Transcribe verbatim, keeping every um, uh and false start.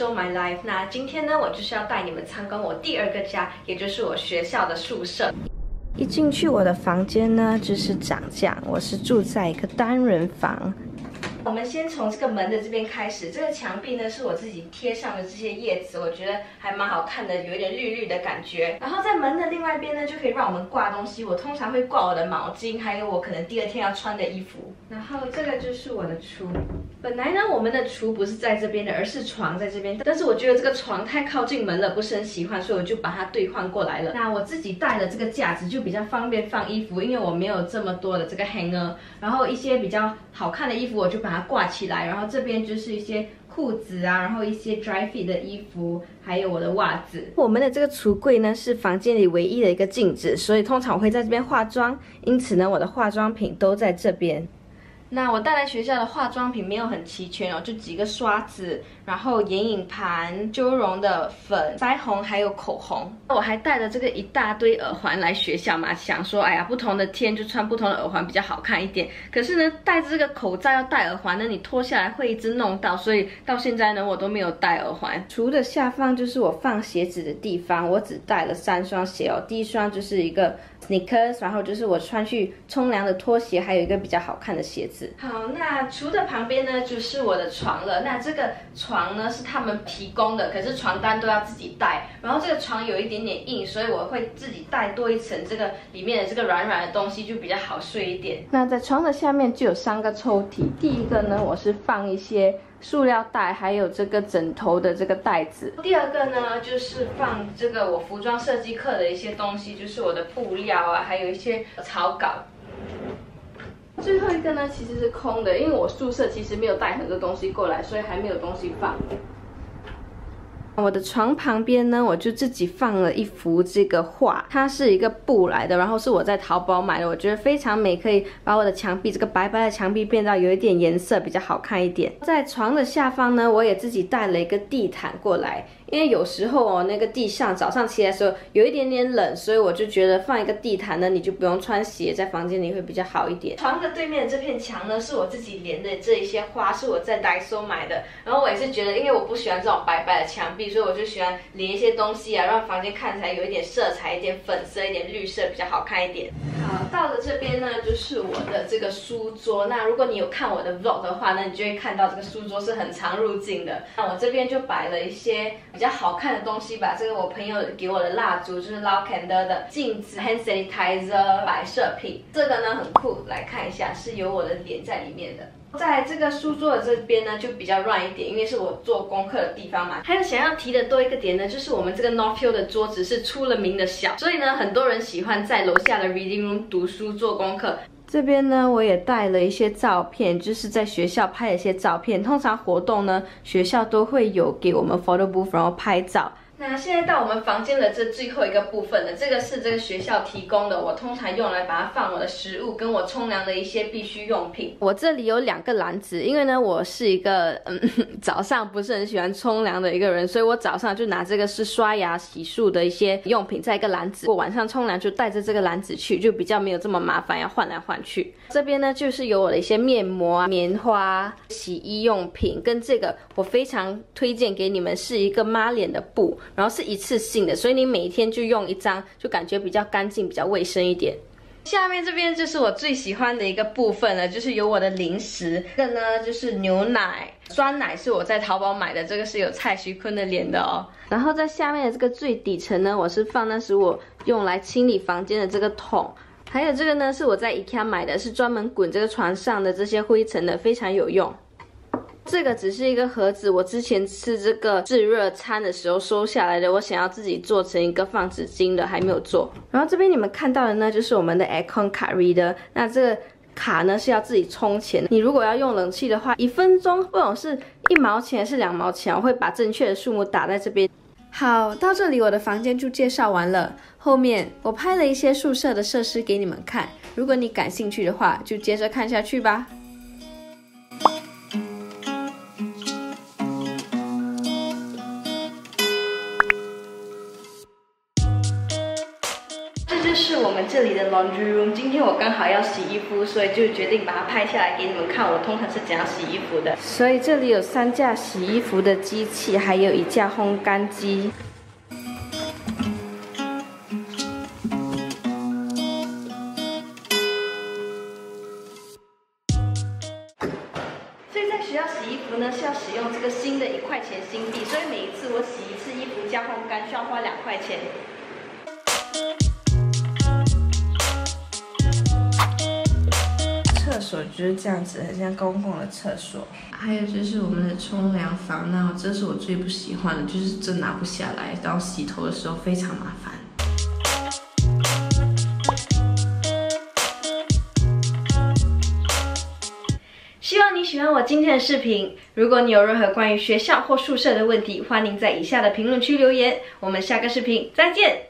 Show My Life。那今天呢，我就是要带你们参观我第二个家，也就是我学校的宿舍。一进去我的房间呢，就是长这样。我是住在一个单人房。 我们先从这个门的这边开始，这个墙壁呢是我自己贴上的这些叶子，我觉得还蛮好看的，有一点绿绿的感觉。然后在门的另外一边呢，就可以让我们挂东西。我通常会挂我的毛巾，还有我可能第二天要穿的衣服。然后这个就是我的橱，本来呢我们的橱不是在这边的，而是床在这边。但是我觉得这个床太靠近门了，不是很喜欢，所以我就把它兑换过来了。那我自己带的这个架子就比较方便放衣服，因为我没有这么多的这个 hanger。然后一些比较好看的衣服，我就把 把它挂起来，然后这边就是一些裤子啊，然后一些 dry fit 的衣服，还有我的袜子。我们的这个橱柜呢是房间里唯一的一个镜子，所以通常我会在这边化妆，因此呢我的化妆品都在这边。那我带来学校的化妆品没有很齐全哦，就几个刷子，然后眼影盘、修容的粉、腮红还有口红。我还带了这个一大堆耳环来学校嘛，想说哎呀，不同的天就穿不同的耳环比较好看一点。可是呢，戴着这个口罩要戴耳环呢，你脱下来会一直弄到，所以到现在呢，我都没有戴耳环。橱的下方就是我放鞋子的地方，我只带了三双鞋哦，第一双就是一个 sneakers， 然后就是我穿去冲凉的拖鞋，还有一个比较好看的鞋子。 好，那橱的旁边呢，就是我的床了。那这个床呢是他们提供的，可是床单都要自己带。然后这个床有一点点硬，所以我会自己带多一层这个里面的这个软软的东西，就比较好睡一点。那在床的下面就有三个抽屉，第一个呢，我是放一些 塑料袋，还有这个枕头的这个袋子。第二个呢，就是放这个我服装设计课的一些东西，就是我的布料啊，还有一些草稿。 最后一个呢，其实是空的，因为我宿舍其实没有带很多东西过来，所以还没有东西放。我的床旁边呢，我就自己放了一幅这个画，它是一个布来的，然后是我在淘宝买的，我觉得非常美，可以把我的墙壁这个白白的墙壁变到有一点颜色，比较好看一点。在床的下方呢，我也自己带了一个地毯过来。 因为有时候哦，那个地上早上起来的时候有一点点冷，所以我就觉得放一个地毯呢，你就不用穿鞋，在房间里会比较好一点。床的对面的这片墙呢，是我自己连的这一些花，是我在 Daiso 买的。然后我也是觉得，因为我不喜欢这种白白的墙壁，所以我就喜欢连一些东西啊，让房间看起来有一点色彩，一点粉色，一点绿色，比较好看一点。好，到了这边呢，就是我的这个书桌。那如果你有看我的 vlog 的话呢，你就会看到这个书桌是很常入镜的。那我这边就摆了一些 比较好看的东西吧，这个我朋友给我的蜡烛就是 Lavender 的镜子 ，hand sanitizer 摆设品，这个呢很酷，来看一下，是有我的脸在里面的。 在这个书桌的这边呢，就比较乱一点，因为是我做功课的地方嘛。还有想要提的多一个点呢，就是我们这个 Northfield 的桌子是出了名的小，所以呢，很多人喜欢在楼下的 reading room 读书做功课。这边呢，我也带了一些照片，就是在学校拍的一些照片。通常活动呢，学校都会有给我们 photo booth 然后拍照。 那现在到我们房间的这最后一个部分了，这个是这个学校提供的，我通常用来把它放我的食物跟我冲凉的一些必需用品。我这里有两个篮子，因为呢我是一个嗯早上不是很喜欢冲凉的一个人，所以我早上就拿这个是刷牙洗漱的一些用品在一个篮子，我晚上冲凉就带着这个篮子去，就比较没有这么麻烦要换来换去。这边呢就是有我的一些面膜、棉花、洗衣用品，跟这个我非常推荐给你们是一个抹脸的布。 然后是一次性的，所以你每一天就用一张，就感觉比较干净、比较卫生一点。下面这边就是我最喜欢的一个部分了，就是有我的零食。这个呢就是牛奶、酸奶，是我在淘宝买的，这个是有蔡徐坤的脸的哦。然后在下面的这个最底层呢，我是放那时我用来清理房间的这个桶。 还有这个呢，是我在 IKEA 买的，是专门滚这个床上的这些灰尘的，非常有用。 这个只是一个盒子，我之前吃这个自热餐的时候收下来的，我想要自己做成一个放纸巾的，还没有做。然后这边你们看到的呢，就是我们的 aircon card reader， 那这个卡呢是要自己充钱。你如果要用冷气的话，一分钟不懂是一毛钱还是两毛钱，我会把正确的数目打在这边。 好，到这里我的房间就介绍完了。后面我拍了一些宿舍的设施给你们看，如果你感兴趣的话，就接着看下去吧。这就是我们这里的 laundry room。今天我刚好要洗衣服，所以就决定把它拍下来给你们看。我通常是怎样洗衣服的。所以这里有三架洗衣服的机器，还有一架烘干机。 是要使用这个新的一块钱新币，所以每一次我洗一次衣服加烘干需要花两块钱。厕所就是这样子，很像公共的厕所。还有就是我们的冲凉房，那这是我最不喜欢的，就是真拿不下来，然后洗头的时候非常麻烦。 希望你喜欢我今天的视频。如果你有任何关于学校或宿舍的问题，欢迎在以下的评论区留言。我们下个视频再见。